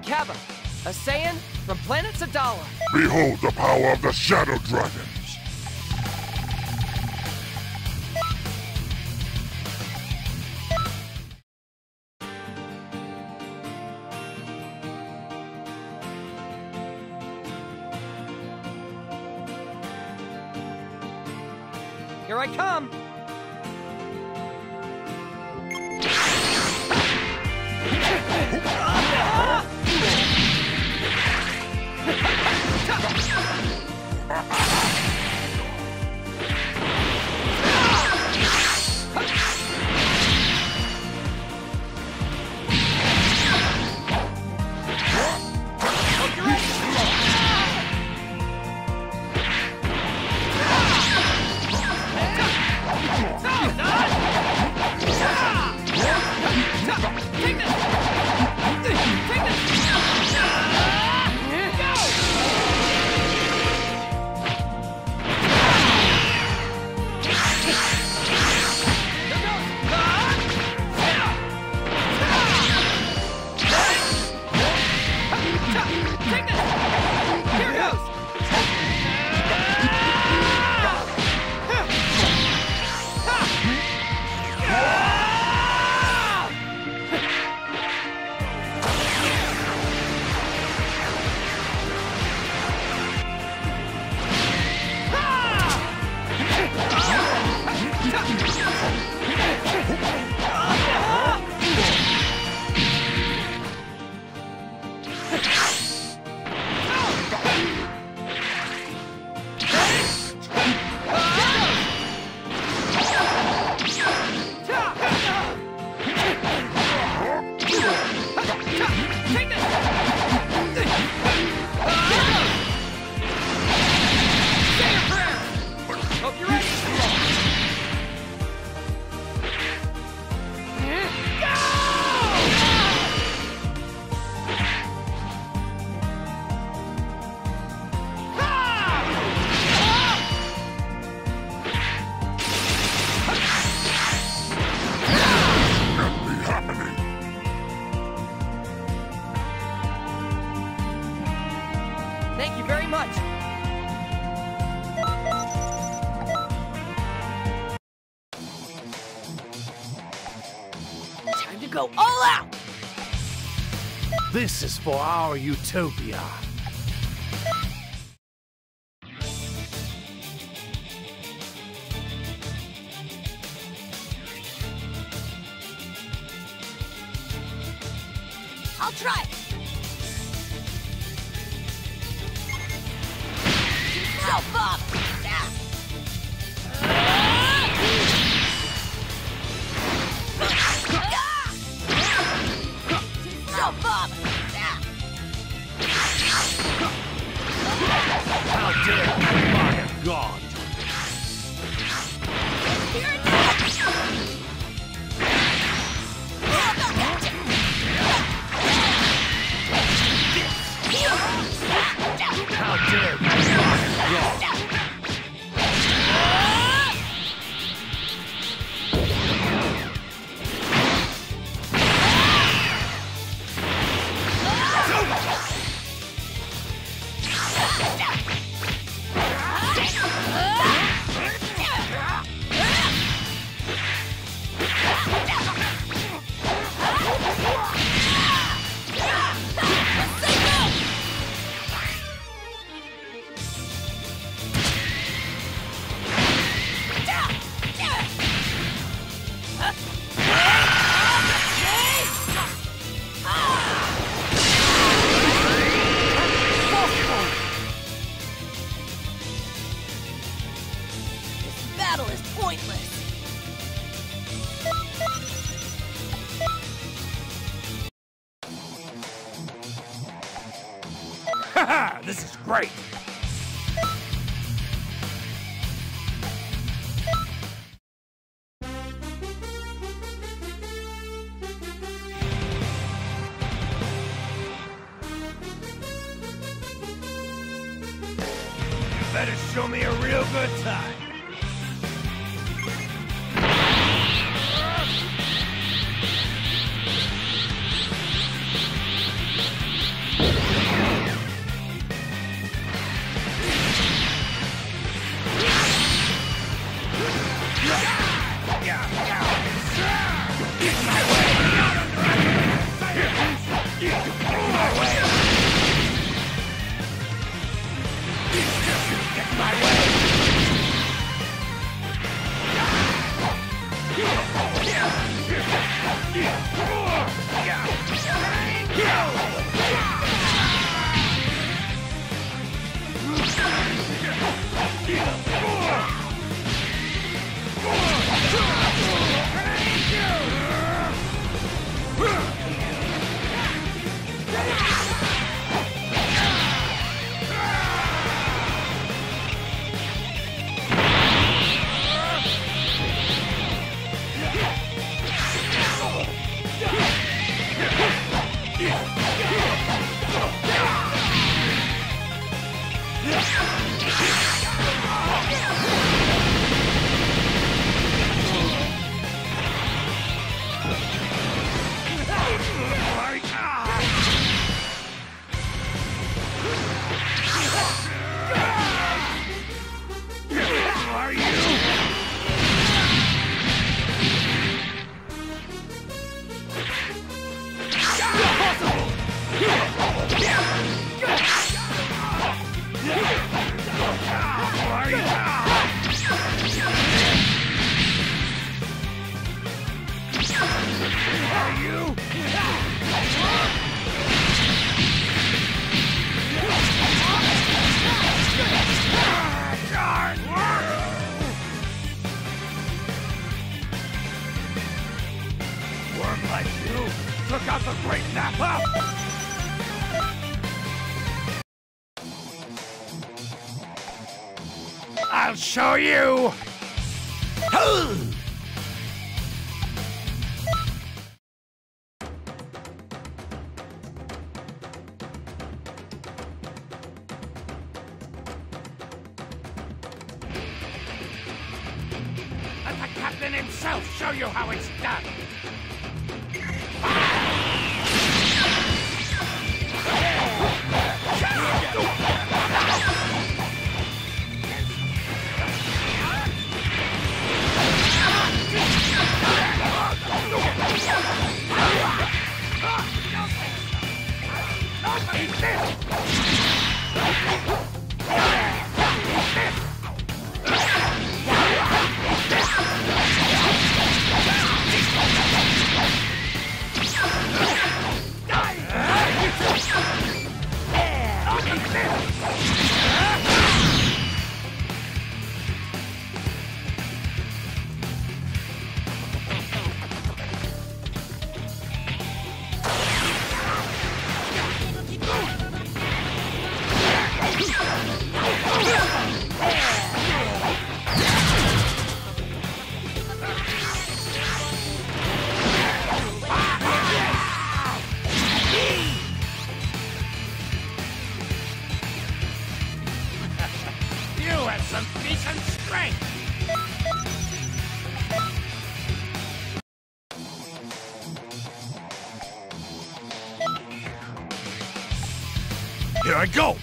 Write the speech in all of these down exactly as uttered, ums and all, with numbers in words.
I'm Cabba, a Saiyan from planet Zadala. Behold the power of the Shadow Dragons! Here I come! Thank you very much. Time to go all out! This is for our utopia. I'll try it. Help up! How dare I have gone? Haha, this is great! You better show me a real good time! Show you! Let the captain himself show you how it's done! Here I go!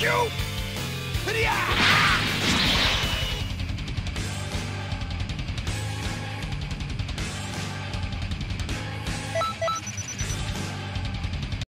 you! Yeah!